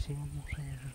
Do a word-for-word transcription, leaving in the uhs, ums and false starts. les íbamos a ayudar.